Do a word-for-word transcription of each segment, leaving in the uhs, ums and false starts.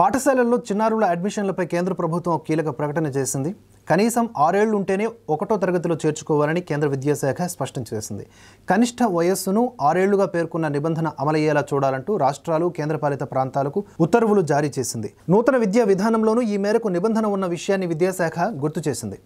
పాఠశాలల్లో చిన్నారుల అడ్మిషన్లపై కేంద్ర ప్రభుత్వం కీలక ప్రకటన చేసింది. కనీసం ఆరు ఏళ్లు ఉంటేనే ఒకటో తరగతిలో చేర్చుకోవాలని కేంద్ర విద్యాశాఖ స్పష్టం చేసింది. కనిష్ట వయస్సును ఆరు ఏళ్లుగా పేర్కొన్న నిబంధన అమలయ్యేలా చూడాలంటూ రాష్ట్రాలు కేంద్రపాలిత ప్రాంతాలకు ఉత్తర్వులు జారీ చేసింది. నూతన విద్యా విధానంలోనూ ఈ మేరకు నిబంధన ఉన్న విషయాన్ని విద్యాశాఖ గుర్తు చేసింది.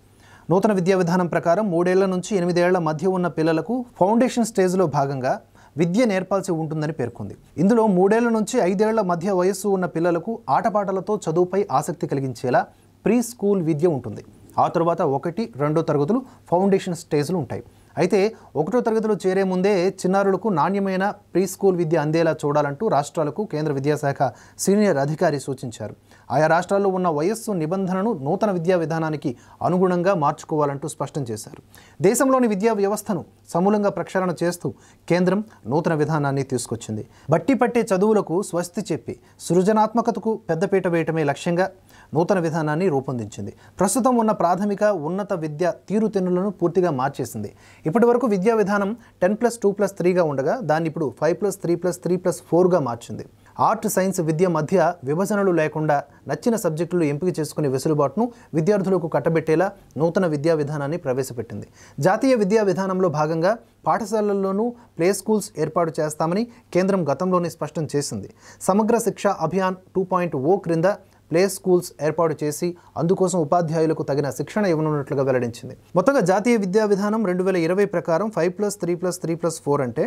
నూతన విద్యా విధానం ప్రకారం మూడేళ్ల నుంచి ఎనిమిదేళ్ల మధ్య ఉన్న పిల్లలకు ఫౌండేషన్ స్టేజ్లో భాగంగా విద్య నేర్పాల్సి ఉంటుందని పేర్కొంది. ఇందులో మూడేళ్ల నుంచి ఐదేళ్ల మధ్య వయస్సు ఉన్న పిల్లలకు ఆటపాటలతో చదువుపై ఆసక్తి కలిగించేలా ప్రీ స్కూల్ విద్య ఉంటుంది. ఆ తర్వాత ఒకటి రెండో తరగతులు ఫౌండేషన్ స్టేజ్లు ఉంటాయి. అయితే ఒకటో తరగతిలో చేరే ముందే చిన్నారులకు నాణ్యమైన ప్రీ స్కూల్ విద్య అందేలా చూడాలంటూ రాష్ట్రాలకు కేంద్ర విద్యాశాఖ సీనియర్ అధికారి సూచించారు. ఆయా రాష్ట్రాల్లో ఉన్న వయస్సు నిబంధనను నూతన విద్యా విధానానికి అనుగుణంగా మార్చుకోవాలంటూ స్పష్టం చేశారు. దేశంలోని విద్యా వ్యవస్థను సమూలంగా ప్రక్షాళన చేస్తూ కేంద్రం నూతన విధానాన్ని తీసుకొచ్చింది. బట్టి పట్టే చదువులకు స్వస్తి చెప్పి సృజనాత్మకతకు పెద్దపీట వేయటమే లక్ష్యంగా నూతన విధానాన్ని రూపొందించింది. ప్రస్తుతం ఉన్న ప్రాథమిక ఉన్నత విద్య తీరుతెన్నులను పూర్తిగా మార్చేసింది. ఇప్పటి వరకు విద్యా విధానం టెన్ ప్లస్ టూ ప్లస్ త్రీగా ఉండగా దాన్ని ఇప్పుడు five plus three plus three plus ఫోర్గా మార్చింది. ఆర్ట్ సైన్స్ విద్య మధ్య విభజనలు లేకుండా నచ్చిన సబ్జెక్టులు ఎంపిక చేసుకునే వెసులుబాటును విద్యార్థులకు కట్టబెట్టేలా నూతన విద్యా విధానాన్ని ప్రవేశపెట్టింది. జాతీయ విద్యా విధానంలో భాగంగా పాఠశాలల్లోనూ ప్లే స్కూల్స్ ఏర్పాటు చేస్తామని కేంద్రం గతంలోనే స్పష్టం చేసింది. సమగ్ర శిక్ష అభియాన్ టూ పాయింట్ ఓ క్రింద ప్లే స్కూల్స్ ఏర్పాటు చేసి అందుకోసం ఉపాధ్యాయులకు తగిన శిక్షణ ఇవ్వనున్నట్లుగా వెల్లడించింది. మొత్తంగా జాతీయ విద్యా విధానం రెండు వేల ఇరవై ప్రకారం five plus three plus three plus four అంటే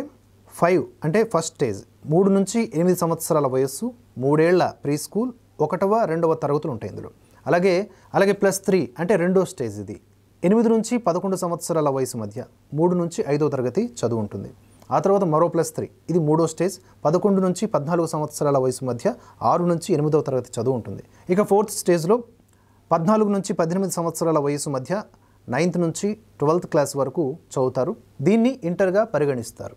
ఫైవ్ అంటే ఫస్ట్ స్టేజ్, మూడు నుంచి ఎనిమిది సంవత్సరాల వయస్సు, మూడేళ్ల ప్రీ స్కూల్, ఒకటవ రెండవ తరగతులు ఉంటాయి ఇందులో. అలాగే అలాగే ప్లస్ త్రీ అంటే రెండో స్టేజ్, ఇది ఎనిమిది నుంచి పదకొండు సంవత్సరాల వయసు మధ్య మూడు నుంచి ఐదో తరగతి చదువు ఉంటుంది. ఆ తర్వాత మరో ప్లస్ త్రీ, ఇది మూడో స్టేజ్, పదకొండు నుంచి పద్నాలుగు సంవత్సరాల వయసు మధ్య ఆరు నుంచి ఎనిమిదవ తరగతి చదువు ఉంటుంది. ఇక ఫోర్త్ స్టేజ్లో పద్నాలుగు నుంచి పద్దెనిమిది సంవత్సరాల వయసు మధ్య నైన్త్ నుంచి ట్వెల్త్ క్లాస్ వరకు చదువుతారు. దీన్ని ఇంటర్గా పరిగణిస్తారు.